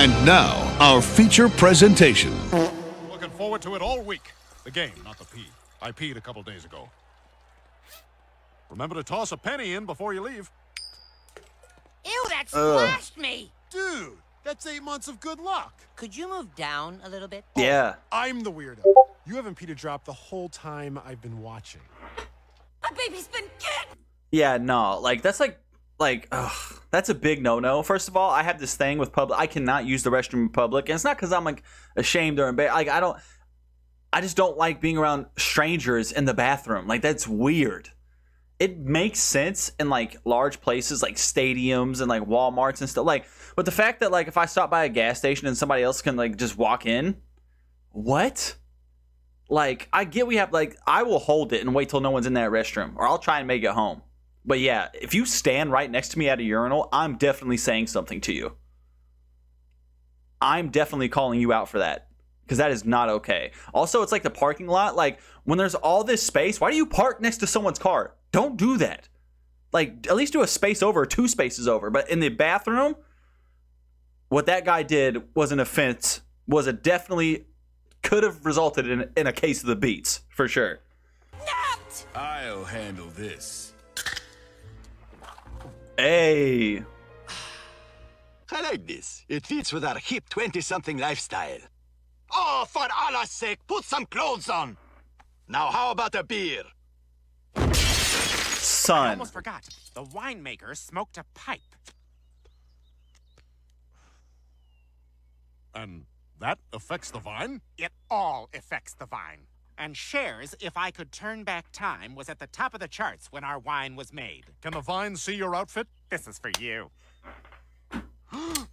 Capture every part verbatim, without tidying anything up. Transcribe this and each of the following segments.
And now, our feature presentation. Looking forward to it all week. The game, not the pee. I peed a couple days ago. Remember to toss a penny in before you leave. Ew, that splashed Ugh. me! Dude, that's eight months of good luck. Could you move down a little bit? Yeah. I'm the weirdo. You haven't peed a drop the whole time I've been watching. My baby's been kicked! Yeah, no, like, that's like, like, ugh, that's a big no-no. First of all, I have this thing with public. I cannot use the restroom in public, and it's not because I'm, like, ashamed or embarrassed. Like, I don't, I just don't like being around strangers in the bathroom. Like, that's weird. It makes sense in, like, large places, like stadiums and, like, Walmarts and stuff. Like, but the fact that, like, if I stop by a gas station and somebody else can, like, just walk in, what? Like, I get we have, like, I will hold it and wait till no one's in that restroom, or I'll try and make it home. But, yeah, if you stand right next to me at a urinal, I'm definitely saying something to you. I'm definitely calling you out for that, because that is not okay. Also, it's like the parking lot. Like, when there's all this space, why do you park next to someone's car? Don't do that. Like, at least do a space over, two spaces over. But in the bathroom, what that guy did was an offense, was a definitely could have resulted in, in a case of the beats, for sure. Not. I'll handle this. Hey. I like this. It fits with our hip twenty-something lifestyle. Oh, for Allah's sake, put some clothes on. Now, how about a beer? Son. I almost forgot. The winemaker smoked a pipe. And that affects the vine? It all affects the vine. And shares, if I could turn back time, was at the top of the charts when our wine was made. Can the vine see your outfit? This is for you.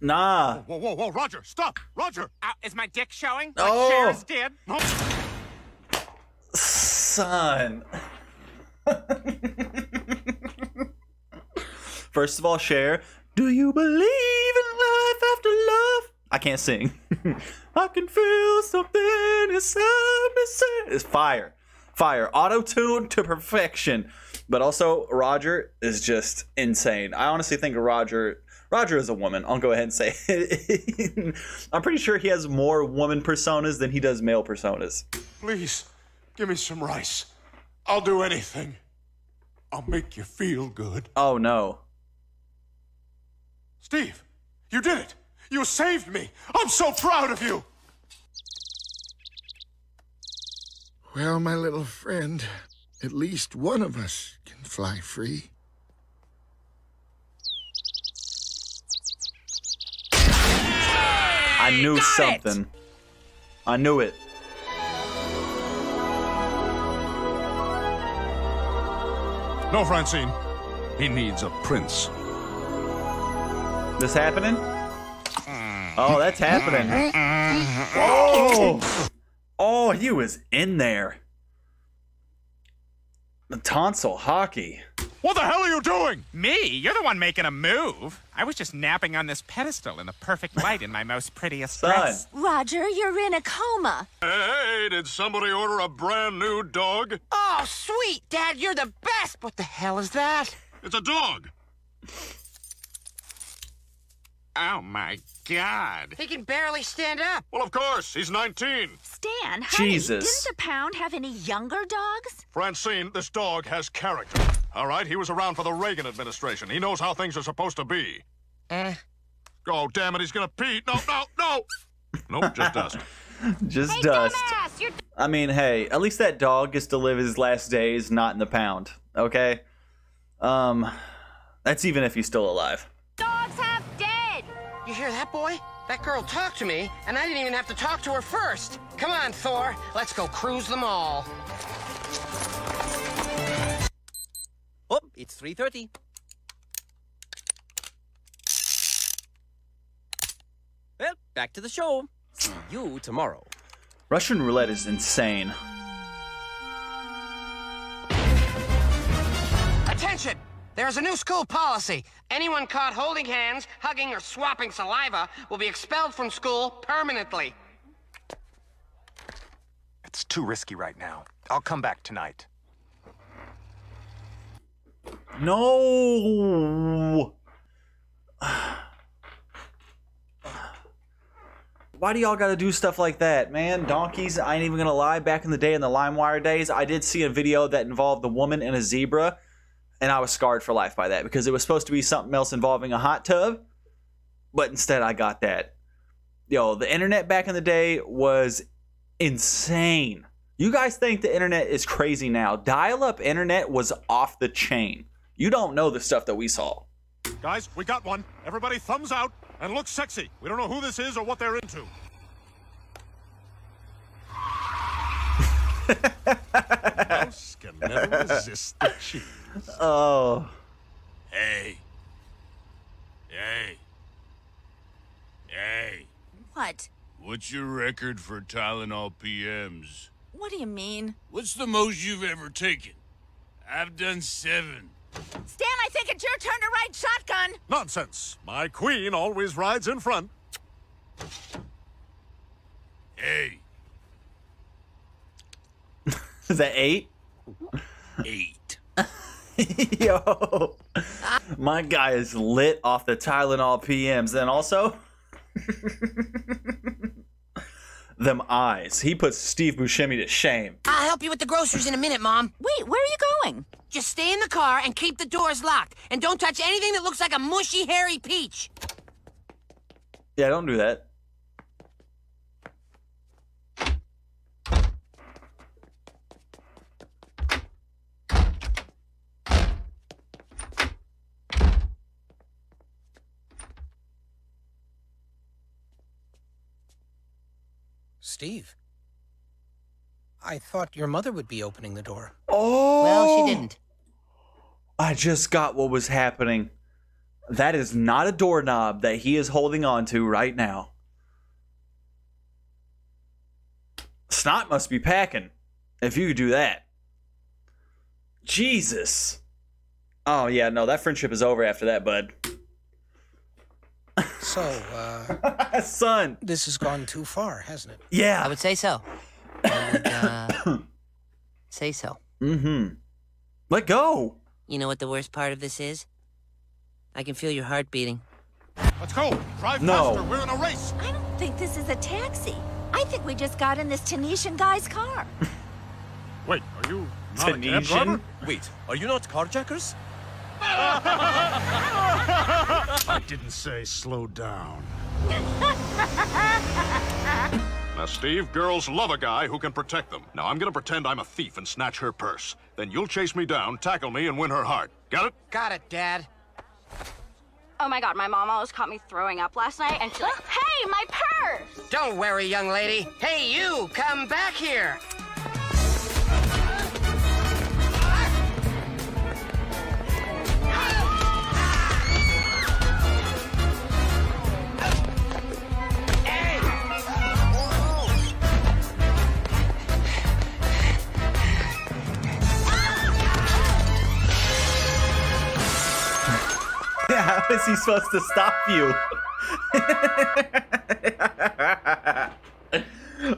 Nah. Whoa, whoa, whoa, Roger, stop! Roger! Uh, is my dick showing? Like oh. Shares did? No. Son. First of all, Cher, do you believe in life after love? I can't sing. I can feel something inside me. It's fire, fire, auto-tuned to perfection. But also, Roger is just insane. I honestly think Roger, Roger is a woman. I'll go ahead and say it. I'm pretty sure he has more woman personas than he does male personas. Please, give me some rice. I'll do anything. I'll make you feel good. Oh, no. Steve, you did it. You saved me. I'm so proud of you. Well, my little friend, at least one of us can fly free. I knew something. It. I knew it. No, Francine. He needs a prince. This happening? Oh, that's happening. Oh! Oh, he was in there. The tonsil hockey. What the hell are you doing? Me? You're the one making a move. I was just napping on this pedestal in the perfect light in my most prettiest dress. Roger, you're in a coma. Hey, did somebody order a brand new dog? Oh, sweet, Dad, you're the best. What the hell is that? It's a dog. Oh, my God. He can barely stand up. Well, of course. He's nineteen. Stan, honey, Jesus. Didn't the pound have any younger dogs? Francine, this dog has character. All right, he was around for the Reagan administration. He knows how things are supposed to be. Eh. Oh, damn it, he's gonna pee. No, no, no. Nope, just dust. Just hey, dust. I mean, hey, at least that dog gets to live his last days not in the pound, okay? Um, that's even if he's still alive. Dogs have dead. You hear that, boy? That girl talked to me, and I didn't even have to talk to her first. Come on, Thor. Let's go cruise them all. Oh, it's three thirty. Well, back to the show. See you tomorrow. Russian roulette is insane. Attention! There's a new school policy. Anyone caught holding hands, hugging, or swapping saliva will be expelled from school permanently. It's too risky right now. I'll come back tonight. No. Why do y'all gotta do stuff like that, man? Donkeys, I ain't even gonna lie. Back in the day, in the LimeWire days, I did see a video that involved a woman and a zebra, and I was scarred for life by that because it was supposed to be something else involving a hot tub, but instead I got that. Yo, the internet back in the day was insane. You guys think the internet is crazy now. Dial-up internet was off the chain. You don't know the stuff that we saw. Guys, we got one. Everybody thumbs out. And look sexy. We don't know who this is or what they're into. The mouse can never resist the cheese. Oh. Hey. Hey. Hey. What? What's your record for Tylenol P Ms? What do you mean? What's the most you've ever taken? I've done seven. Stan, I think it's your turn to ride shotgun. Nonsense. My queen always rides in front. Hey. Is that eight? Eight. Yo. My guy is lit off the Tylenol P Ms. Then also, them eyes. He puts Steve Buscemi to shame. I'll help you with the groceries in a minute, Mom. Wait, where are you going? Just stay in the car and keep the doors locked. And don't touch anything that looks like a mushy, hairy peach. Yeah, don't do that. Steve, I thought your mother would be opening the door. Oh! Well, she didn't. I just got what was happening. That is not a doorknob that he is holding on to right now. Snot must be packing if you do that. Jesus. Oh, yeah, no, that friendship is over after that, bud. So, uh... Son. This has gone too far, hasn't it? Yeah. I would say so. And, uh, say so. Mm-hmm. Let go. You know what the worst part of this is? I can feel your heart beating. Let's go. Drive no. faster. We're in a race. I don't think this is a taxi. I think we just got in this Tunisian guy's car. Wait, are you not Tunisian? A cab driver? Wait, are you not carjackers? I didn't say slow down. Now, Steve, girls love a guy who can protect them. Now, I'm gonna pretend I'm a thief and snatch her purse. Then you'll chase me down, tackle me, and win her heart. Got it? Got it, Dad. Oh, my God, my mom almost caught me throwing up last night, and she's like, hey, my purse! Don't worry, young lady. Hey, you, come back here. How is he supposed to stop you?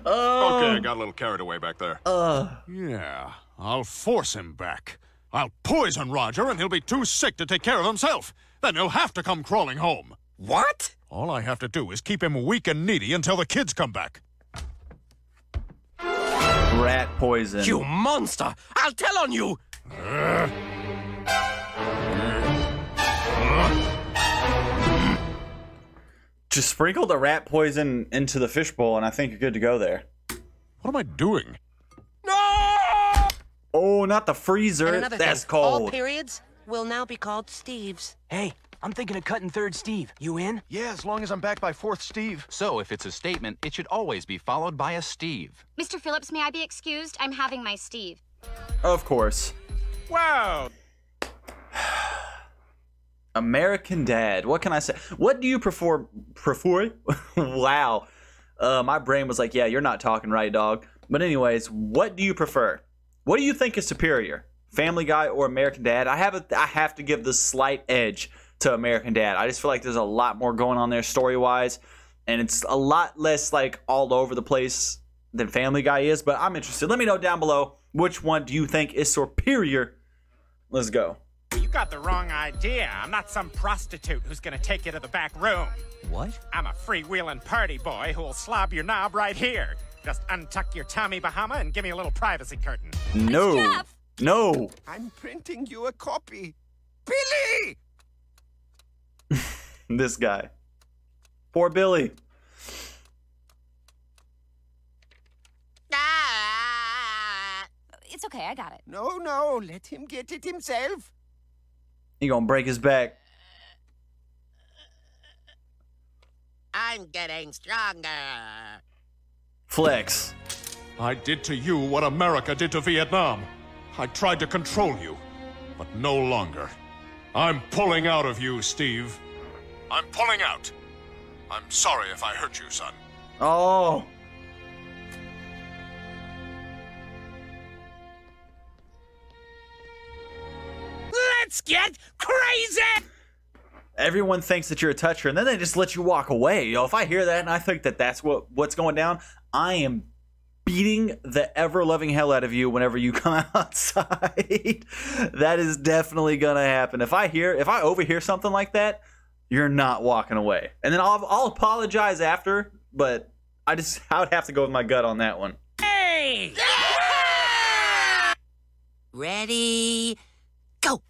uh, okay, I got a little carried away back there. Uh, yeah, I'll force him back. I'll poison Roger and he'll be too sick to take care of himself. Then he'll have to come crawling home. What? All I have to do is keep him weak and needy until the kids come back. Rat poison. You monster! I'll tell on you! Uh. Just sprinkle the rat poison into the fishbowl, and I think you're good to go there. What am I doing? No! Oh, not the freezer. That's thing, cold. All periods will now be called Steve's. Hey, I'm thinking of cutting third Steve. You in? Yeah, as long as I'm back by fourth Steve. So if it's a statement, it should always be followed by a Steve. Mister Phillips, may I be excused? I'm having my Steve. Of course. Wow. American Dad. What can I say? What do you prefer? Prefer? Wow. Uh, my brain was like, yeah, you're not talking right, dog. But anyways, what do you prefer? What do you think is superior? Family Guy or American Dad? I have, a, I have to give the slight edge to American Dad. I just feel like there's a lot more going on there story-wise. And it's a lot less like all over the place than Family Guy is. But I'm interested. Let me know down below which one do you think is superior. Let's go. You got the wrong idea. I'm not some prostitute who's gonna take you to the back room. What? I'm a freewheeling party boy who'll slob your knob right here. Just untuck your Tommy Bahama and give me a little privacy curtain. No. Jeff. No. I'm printing you a copy. Billy! This guy. Poor Billy. It's okay, I got it. No, no, let him get it himself. He gonna break his back. I'm getting stronger. Flex. I did to you what America did to Vietnam. I tried to control you, but no longer. I'm pulling out of you, Steve. I'm pulling out. I'm sorry if I hurt you, son. Oh. Let's get crazy! Everyone thinks that you're a toucher, and then they just let you walk away. Yo, if I hear that and I think that that's what what's going down, I am beating the ever-loving hell out of you whenever you come outside. That is definitely gonna happen. If I hear, if I overhear something like that, you're not walking away. And then I'll I'll apologize after, but I just I would have to go with my gut on that one. Hey! Yeah! Ready? Go!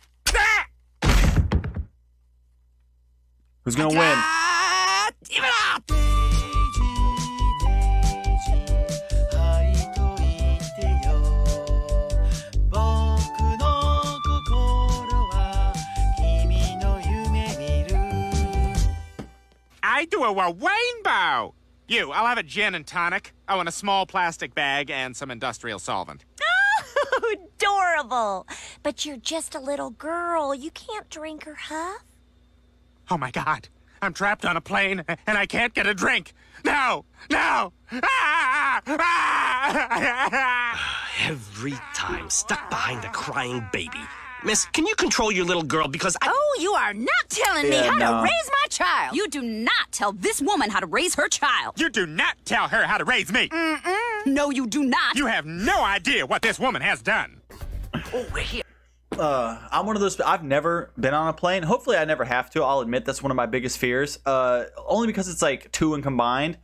Who's gonna win? Give it up! I do a rainbow. You, I'll have a gin and tonic. I want a small plastic bag and some industrial solvent. Oh, adorable! But you're just a little girl. You can't drink or huff. Oh my God, I'm trapped on a plane and I can't get a drink. No, no. Ah, ah. Every time, stuck behind the crying baby. Miss, can you control your little girl because I... Oh, you are not telling me yeah, how no. to raise my child. You do not tell this woman how to raise her child. You do not tell her how to raise me. Mm-mm. No, you do not. You have no idea what this woman has done. Oh, we're here. Uh, I'm one of those. I've never been on a plane. Hopefully, I never have to. I'll admit that's one of my biggest fears. Uh, only because it's like two and combined,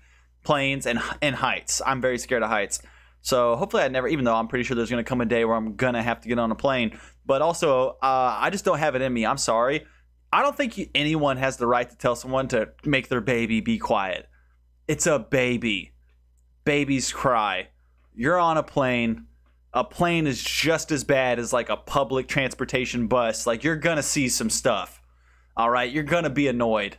planes and and heights. I'm very scared of heights. So hopefully, I never. Even though I'm pretty sure there's gonna come a day where I'm gonna have to get on a plane. But also, uh, I just don't have it in me. I'm sorry. I don't think you, anyone has the right to tell someone to make their baby be quiet. It's a baby. Babies cry. You're on a plane. A plane is just as bad as like a public transportation bus. Like you're gonna see some stuff. All right, you're gonna be annoyed.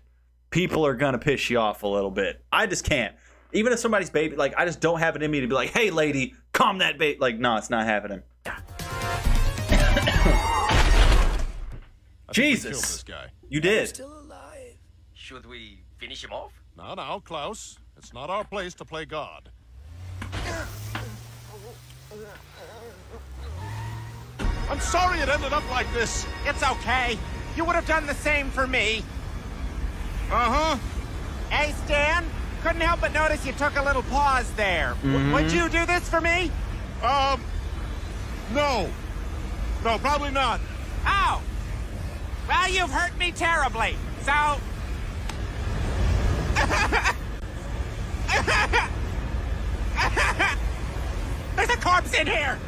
People are gonna piss you off a little bit. I just can't. Even if somebody's baby, like I just don't have it in me to be like, hey lady, calm that baby. Like no, it's not happening. Jesus, this guy. You did. I'm still alive. Should we finish him off? No, no, Klaus. It's not our place to play God. I'm sorry it ended up like this. It's okay. You would have done the same for me. Uh-huh. Hey, Stan, couldn't help but notice you took a little pause there. Mm-hmm. Would you do this for me? Um, no. No, probably not. Oh. Well, you've hurt me terribly, so... There's a corpse in here!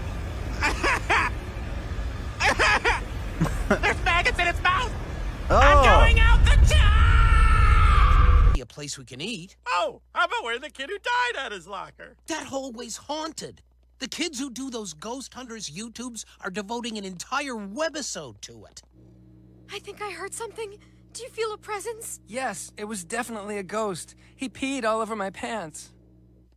There's maggots in its mouth! Oh. I'm going out the top! A place we can eat. Oh, how about where the kid who died at his locker? That hallway's haunted. The kids who do those Ghost Hunters YouTubes are devoting an entire webisode to it. I think I heard something. Do you feel a presence? Yes, it was definitely a ghost. He peed all over my pants.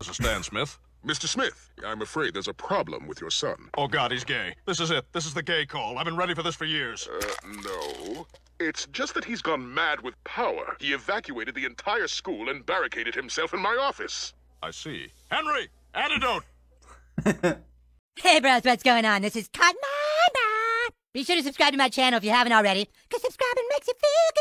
Mister Stan Smith? Mister Smith, I'm afraid there's a problem with your son. Oh, God, he's gay. This is it. This is the gay call. I've been ready for this for years. Uh, no. It's just that he's gone mad with power. He evacuated the entire school and barricaded himself in my office. I see. Henry, antidote! Hey, bros, what's going on? This is Cotton Mama. Be sure to subscribe to my channel if you haven't already, because subscribing makes you feel good.